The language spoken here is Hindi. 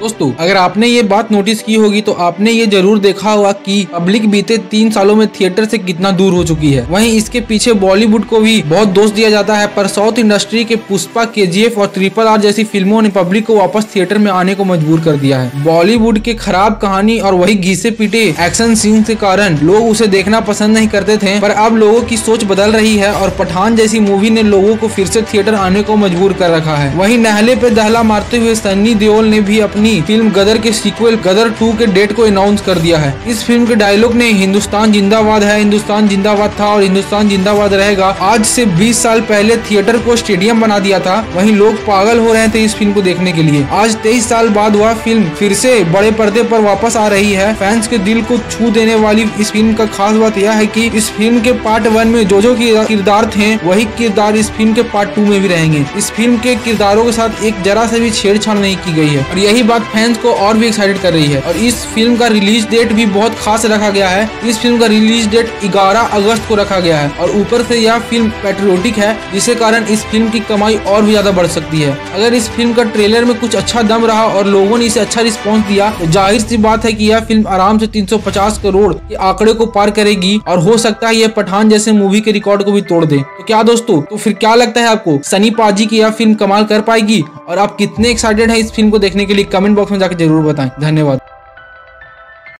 दोस्तों अगर आपने ये बात नोटिस की होगी तो आपने ये जरूर देखा होगा कि पब्लिक बीते 3 सालों में थिएटर से कितना दूर हो चुकी है। वहीं इसके पीछे बॉलीवुड को भी बहुत दोष दिया जाता है, पर साउथ इंडस्ट्री के पुष्पा, KGF और RRR जैसी फिल्मों ने पब्लिक को वापस थिएटर में आने को मजबूर कर दिया है। बॉलीवुड के खराब कहानी और वही घिसे पीटे एक्शन सीन के कारण लोग उसे देखना पसंद नहीं करते थे, पर अब लोगों की सोच बदल रही है और पठान जैसी मूवी ने लोगों को फिर से थिएटर आने को मजबूर कर रखा है। वहीं नहले पे दहला मारते हुए सन्नी देओल ने भी अपनी फिल्म गदर के सीक्वल गदर 2 के डेट को अनाउंस कर दिया है। इस फिल्म के डायलॉग ने हिंदुस्तान जिंदाबाद है, हिंदुस्तान जिंदाबाद था और हिंदुस्तान जिंदाबाद रहेगा आज से 20 साल पहले थिएटर को स्टेडियम बना दिया था। वहीं लोग पागल हो रहे थे इस फिल्म को देखने के लिए। आज 23 साल बाद वह फिल्म फिर से बड़े पर्दे पर वापस आ रही है। फैंस के दिल को छू देने वाली इस फिल्म का खास बात यह है कि इस फिल्म के पार्ट 1 में जो किरदार थे वही किरदार इस फिल्म के पार्ट 2 में भी रहेंगे। इस फिल्म के किरदारों के साथ एक जरा से भी छेड़छाड़ नहीं की गई है और यही बात फैंस को और भी एक्साइटेड कर रही है। और इस फिल्म का रिलीज डेट भी बहुत खास रखा गया है। इस फिल्म का रिलीज डेट 11 अगस्त को रखा गया है और ऊपर से यह फिल्म पैट्रियोटिक है, जिसके कारण इस फिल्म की कमाई और भी ज्यादा बढ़ सकती है। अगर इस फिल्म का ट्रेलर में कुछ अच्छा दम रहा और लोगों ने इसे अच्छा रिस्पांस दिया तो जाहिर सी बात है कि यह फिल्म आराम से 350 करोड़ के आंकड़े को पार करेगी और हो सकता है यह पठान जैसे मूवी के रिकॉर्ड को भी तोड़ दे। तो क्या दोस्तों, तो फिर क्या लगता है आपको सनी पाजी की यह फिल्म कमाल कर पाएगी और आप कितने एक्साइटेड है इस फिल्म को देखने के लिए? कमेंट बॉक्स में जाकर जरूर बताएं। धन्यवाद।